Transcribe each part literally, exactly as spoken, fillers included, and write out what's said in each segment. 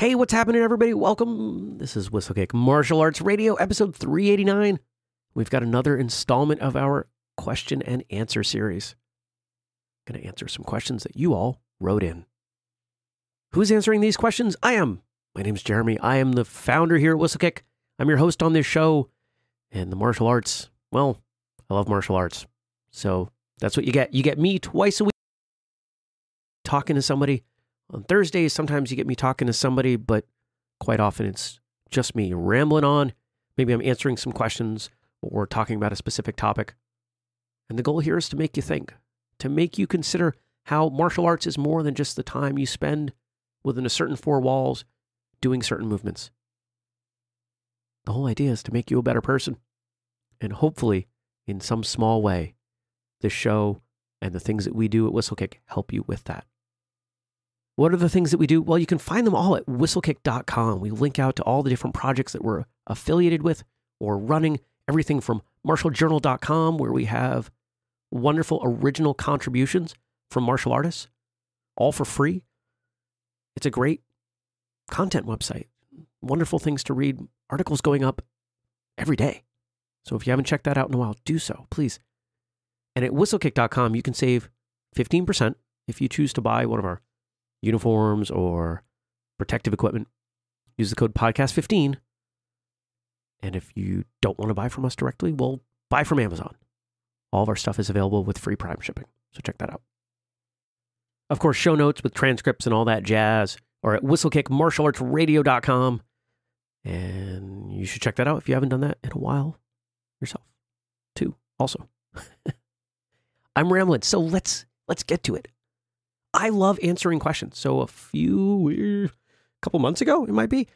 Hey, what's happening, everybody? Welcome. This is Whistlekick Martial Arts Radio, episode three eighty-nine. We've got another installment of our question and answer series. I'm going to answer some questions that you all wrote in. Who's answering these questions? I am. My name's Jeremy. I am the founder here at Whistlekick. I'm your host on this show. And the martial arts, well, I love martial arts. So that's what you get. You get me twice a week talking to somebody. On Thursdays, sometimes you get me talking to somebody, but quite often it's just me rambling on. Maybe I'm answering some questions or talking about a specific topic. And the goal here is to make you think, to make you consider how martial arts is more than just the time you spend within a certain four walls doing certain movements. The whole idea is to make you a better person. And hopefully, in some small way, this show and the things that we do at Whistlekick help you with that. What are the things that we do? Well, you can find them all at Whistlekick dot com. We link out to all the different projects that we're affiliated with or running. Everything from Martial Journal dot com, where we have wonderful original contributions from martial artists, all for free. It's a great content website. Wonderful things to read. Articles going up every day. So if you haven't checked that out in a while, do so, please. And at Whistlekick dot com, you can save fifteen percent if you choose to buy one of our uniforms or protective equipment. Use the code podcast fifteen. And if you don't want to buy from us directly, well, buy from Amazon. All of our stuff is available with free Prime shipping. So check that out. Of course, show notes with transcripts and all that jazz are at Whistlekick Martial Arts Radio dot com. And you should check that out if you haven't done that in a while yourself, too, also. I'm rambling, so let's let's get to it. I love answering questions. So a few, a couple months ago, it might be,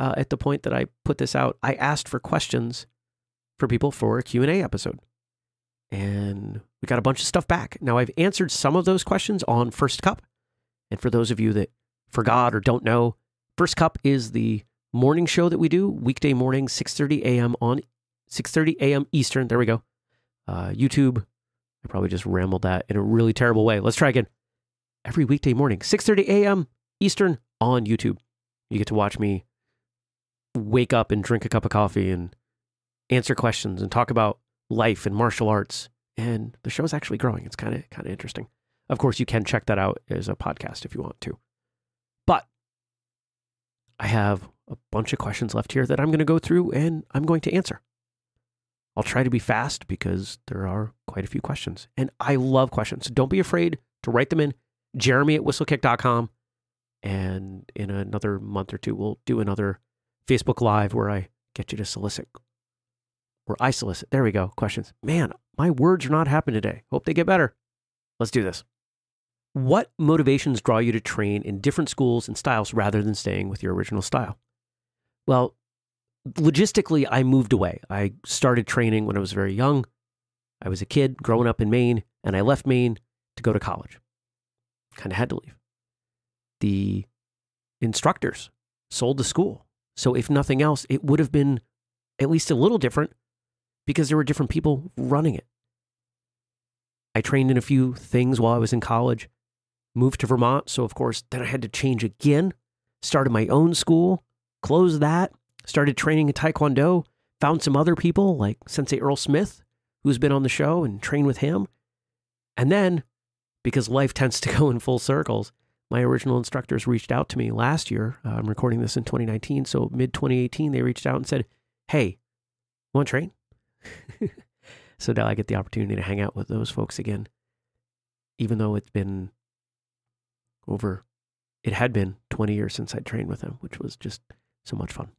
uh, at the point that I put this out, I asked for questions for people for a Q and A episode. And we got a bunch of stuff back. Now, I've answered some of those questions on First Cup. And for those of you that forgot or don't know, First Cup is the morning show that we do, weekday morning, six thirty a m on six thirty a m Eastern. There we go. Uh, YouTube. I probably just rambled that in a really terrible way. Let's try again. Every weekday morning, six thirty a m Eastern on YouTube. You get to watch me wake up and drink a cup of coffee and answer questions and talk about life and martial arts. And the show's actually growing. It's kind of kind of interesting. Of course, you can check that out as a podcast if you want to. But I have a bunch of questions left here that I'm going to go through and I'm going to answer. I'll try to be fast because there are quite a few questions. And I love questions. So don't be afraid to write them in. Jeremy at Whistlekick dot com, and in another month or two, we'll do another Facebook Live where I get you to solicit, where I solicit. There we go. Questions. Man, my words are not happening today. Hope they get better. Let's do this. What motivations draw you to train in different schools and styles rather than staying with your original style? Well, logistically, I moved away. I started training when I was very young. I was a kid growing up in Maine, and I left Maine to go to college. Kind of had to leave. The instructors sold the school. So if nothing else, it would have been at least a little different because there were different people running it. I trained in a few things while I was in college, moved to Vermont. So of course, then I had to change again, started my own school, closed that, started training in Taekwondo, found some other people like Sensei Earl Smith, who's been on the show, and trained with him. And then, because life tends to go in full circles, my original instructors reached out to me last year. Uh, I'm recording this in twenty nineteen, so mid twenty eighteen, they reached out and said, hey, want to train? So now I get the opportunity to hang out with those folks again, even though it's been over, it had been twenty years since I'd trained with them, which was just so much fun.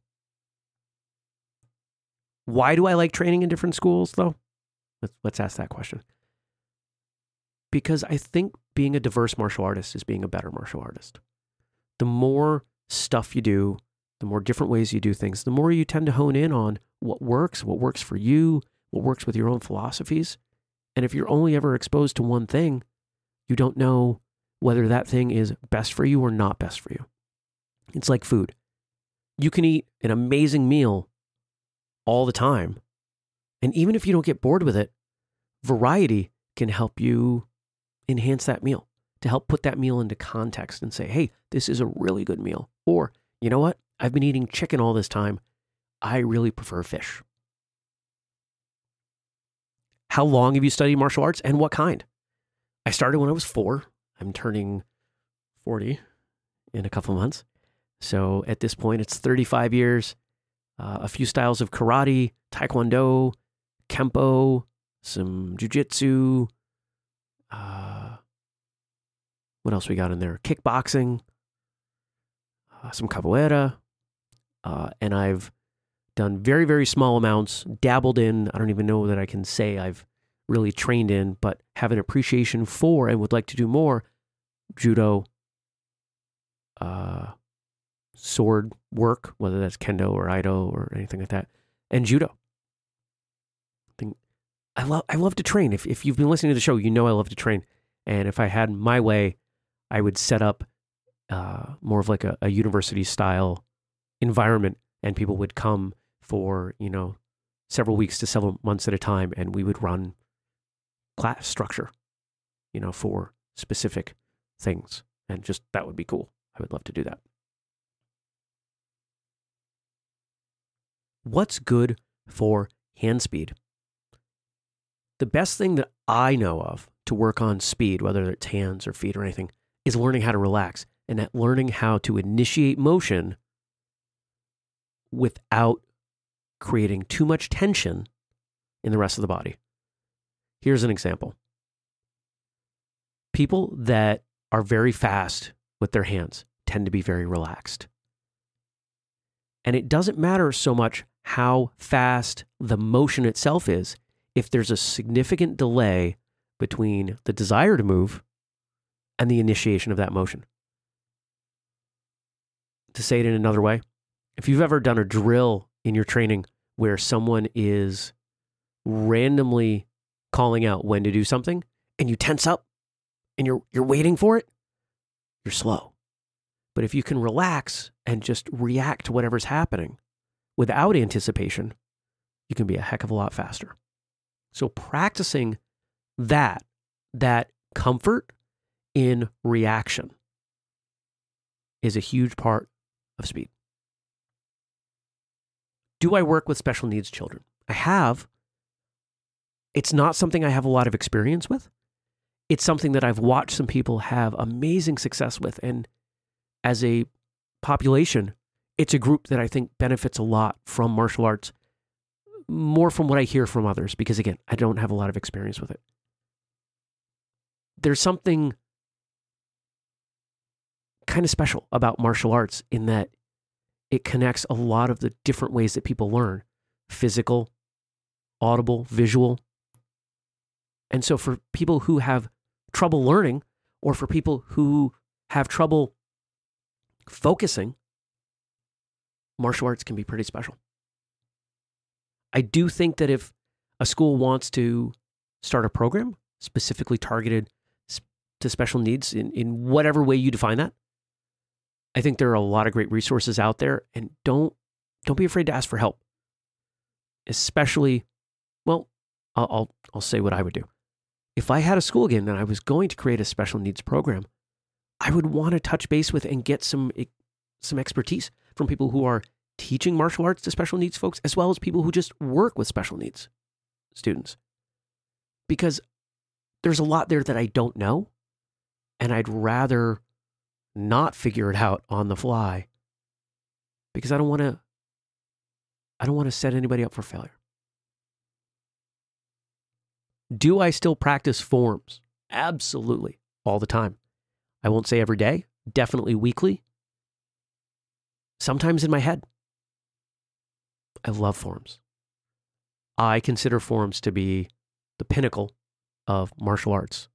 Why do I like training in different schools, though? Let's, let's ask that question. Because I think being a diverse martial artist is being a better martial artist. The more stuff you do, the more different ways you do things, the more you tend to hone in on what works, what works for you, what works with your own philosophies. And if you're only ever exposed to one thing, you don't know whether that thing is best for you or not best for you. It's like food. You can eat an amazing meal all the time. And even if you don't get bored with it, variety can help you enhance that meal, to help put that meal into context and say, hey, this is a really good meal. Or you know what? I've been eating chicken all this time. I really prefer fish. How long have you studied martial arts and what kind? I started when I was four. I'm turning forty in a couple of months. So at this point, it's thirty-five years, uh, a few styles of karate, taekwondo, kempo, some jujitsu. Uh, what else we got in there? Kickboxing, uh, some capoeira. Uh, and I've done very, very small amounts, dabbled in, I don't even know that I can say I've really trained in, but have an appreciation for and would like to do more, judo, uh, sword work, whether that's kendo or aido or anything like that, and judo. I think I love I love to train. If if you've been listening to the show, you know I love to train. And if I had my way, I would set up uh, more of like a, a university style environment, and people would come for, you know, several weeks to several months at a time, and we would run class structure, you know, for specific things. And just that would be cool. I would love to do that. What's good for hand speed? The best thing that I know of to work on speed, whether it's hands or feet or anything, is learning how to relax and that learning how to initiate motion without creating too much tension in the rest of the body. Here's an example. People that are very fast with their hands tend to be very relaxed. And it doesn't matter so much how fast the motion itself is, if there's a significant delay between the desire to move and the initiation of that motion. To say it in another way, if you've ever done a drill in your training where someone is randomly calling out when to do something and you tense up and you're, you're waiting for it, you're slow. But if you can relax and just react to whatever's happening without anticipation, you can be a heck of a lot faster. So practicing that, that comfort in reaction is a huge part of speed. Do I work with special needs children? I have. It's not something I have a lot of experience with. It's something that I've watched some people have amazing success with. And as a population, it's a group that I think benefits a lot from martial arts, more from what I hear from others, because again, I don't have a lot of experience with it. There's something kind of special about martial arts in that it connects a lot of the different ways that people learn: physical, audible, visual. And so for people who have trouble learning, or for people who have trouble focusing, martial arts can be pretty special. I do think that if a school wants to start a program specifically targeted to special needs in, in whatever way you define that, I think there are a lot of great resources out there, and don't don't be afraid to ask for help. Especially, well, I'll, I'll, I'll say what I would do. If I had a school again and I was going to create a special needs program, I would want to touch base with and get some, some expertise from people who are teaching martial arts to special needs folks, as well as people who just work with special needs students. Because there's a lot there that I don't know, and I'd rather not figure it out on the fly, because I don't want to I don't want to set anybody up for failure. Do I still practice forms? Absolutely. All the time. I won't say every day, definitely weekly. Sometimes in my head. I love forms. I consider forms to be the pinnacle of martial arts.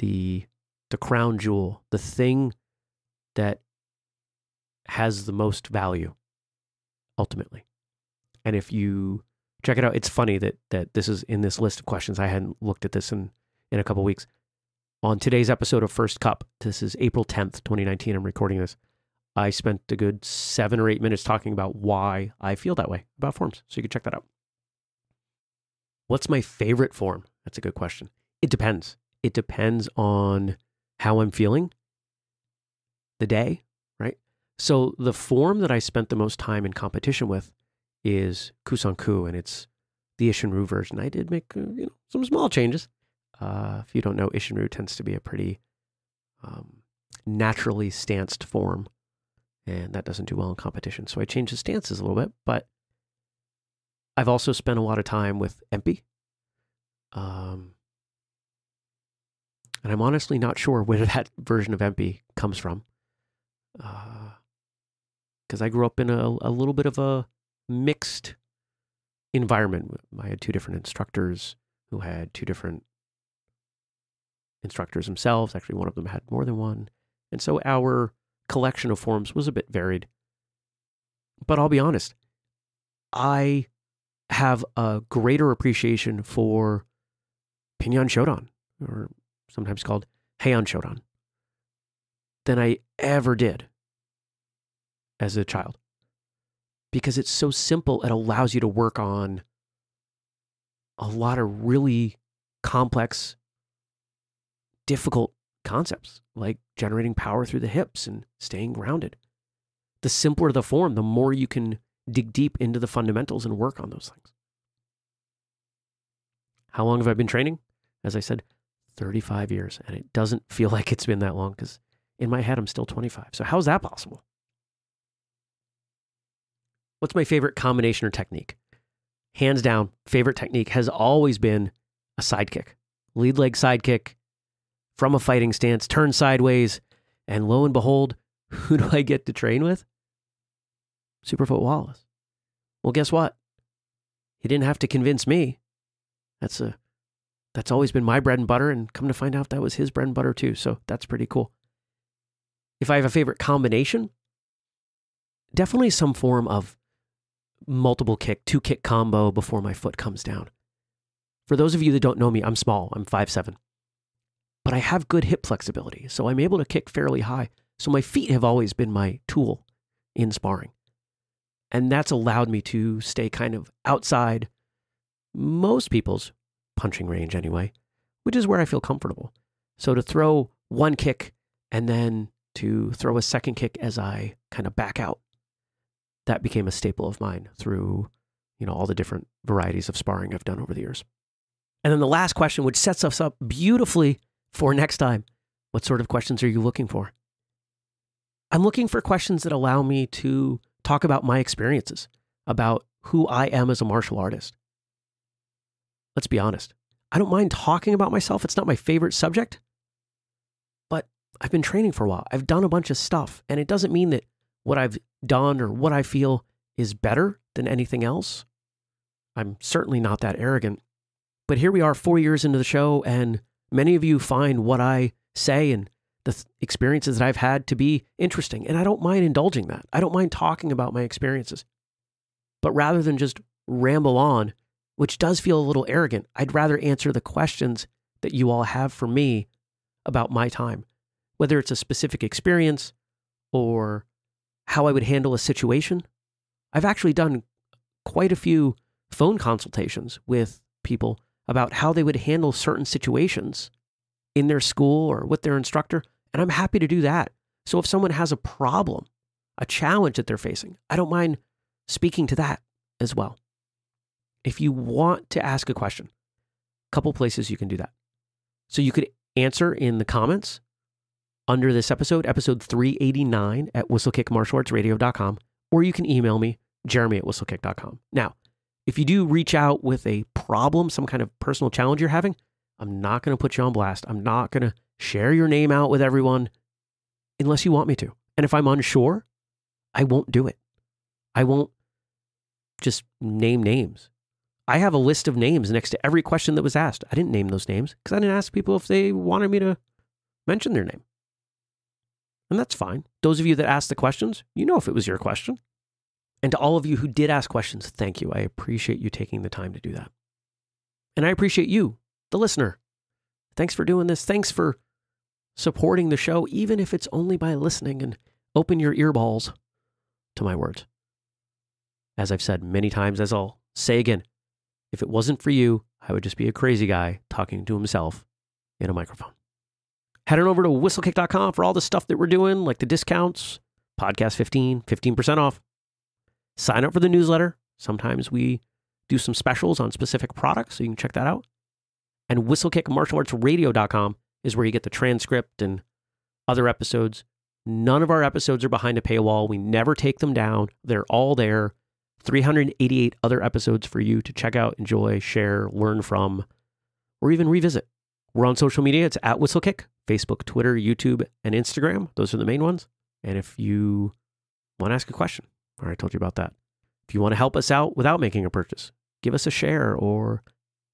The The crown jewel, the thing that has the most value, ultimately. And if you check it out, it's funny that that this is in this list of questions. I hadn't looked at this in, in a couple of weeks. On today's episode of First Cup, this is April tenth, twenty nineteen, I'm recording this. I spent a good seven or eight minutes talking about why I feel that way about forms. So you can check that out. What's my favorite form? That's a good question. It depends. It depends on how I'm feeling the day, right? So the form that I spent the most time in competition with is Kusanku, and it's the Ishin Ryu version. I did make you know, some small changes. Uh, if you don't know, Ishin Ryu tends to be a pretty um, naturally stanced form, and that doesn't do well in competition. So I changed the stances a little bit, but I've also spent a lot of time with M P. Um, and I'm honestly not sure where that version of M P comes from. Because uh, I grew up in a, a little bit of a mixed environment. I had two different instructors who had two different instructors themselves. Actually, one of them had more than one. And so our collection of forms was a bit varied. But I'll be honest, I have a greater appreciation for Pinan Shodan, or sometimes called Heian Shodan, than I ever did as a child. Because it's so simple, it allows you to work on a lot of really complex, difficult concepts, like generating power through the hips and staying grounded. The simpler the form, the more you can dig deep into the fundamentals and work on those things. How long have I been training? As I said, thirty-five years, and it doesn't feel like it's been that long because in my head, I'm still twenty-five. So how's that possible? What's my favorite combination or technique? Hands down, favorite technique has always been a side kick. Lead leg side kick from a fighting stance, turn sideways, and lo and behold, who do I get to train with? Superfoot Wallace. Well, guess what? He didn't have to convince me. That's a that's always been my bread and butter, and come to find out that was his bread and butter too, so that's pretty cool. If I have a favorite combination, definitely some form of multiple kick, two kick combo before my foot comes down. For those of you that don't know me, I'm small, I'm five seven. But I have good hip flexibility, so I'm able to kick fairly high. So my feet have always been my tool in sparring. And that's allowed me to stay kind of outside most people's punching range anyway, which is where I feel comfortable. So to throw one kick and then to throw a second kick as I kind of back out, that became a staple of mine through, you know, all the different varieties of sparring I've done over the years. And then the last question, which sets us up beautifully for next time. What sort of questions are you looking for? I'm looking for questions that allow me to talk about my experiences, about who I am as a martial artist. Let's be honest. I don't mind talking about myself. It's not my favorite subject, but I've been training for a while. I've done a bunch of stuff, and it doesn't mean that what I've done or what I feel is better than anything else. I'm certainly not that arrogant, but here we are four years into the show, and many of you find what I say and the th experiences that I've had to be interesting. And I don't mind indulging that. I don't mind talking about my experiences. But rather than just ramble on, which does feel a little arrogant, I'd rather answer the questions that you all have for me about my time, whether it's a specific experience or how I would handle a situation. I've actually done quite a few phone consultations with people about how they would handle certain situations in their school or with their instructor, and I'm happy to do that. So if someone has a problem, a challenge that they're facing, I don't mind speaking to that as well. If you want to ask a question, a couple places you can do that. So you could answer in the comments under this episode, episode three eighty-nine at whistlekick martial arts radio dot com, or you can email me, Jeremy at whistlekick dot com. Now, if you do reach out with a problem, some kind of personal challenge you're having, I'm not going to put you on blast. I'm not going to share your name out with everyone unless you want me to. And if I'm unsure, I won't do it. I won't just name names. I have a list of names next to every question that was asked. I didn't name those names because I didn't ask people if they wanted me to mention their name. And that's fine. Those of you that asked the questions, you know if it was your question. And to all of you who did ask questions, thank you. I appreciate you taking the time to do that. And I appreciate you, the listener. Thanks for doing this. Thanks for supporting the show, even if it's only by listening and open your earballs to my words. As I've said many times, as I'll say again, if it wasn't for you, I would just be a crazy guy talking to himself in a microphone. Head on over to whistlekick dot com for all the stuff that we're doing, like the discounts, podcast fifteen, fifteen percent off. Sign up for the newsletter. Sometimes we do some specials on specific products, so you can check that out. And Whistlekick Martial Arts Radio dot com is where you get the transcript and other episodes. None of our episodes are behind a paywall. We never take them down. They're all there. three hundred eighty-eight other episodes for you to check out, enjoy, share, learn from, or even revisit. We're on social media. It's at Whistlekick, Facebook, Twitter, YouTube, and Instagram. Those are the main ones. And if you want to ask a question, I already told you about that. If you want to help us out without making a purchase, give us a share or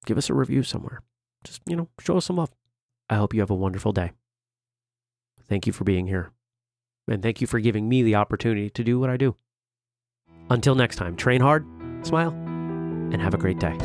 give us a review somewhere. Just, you know, show us some love. I hope you have a wonderful day. Thank you for being here. And thank you for giving me the opportunity to do what I do. Until next time, train hard, smile, and have a great day.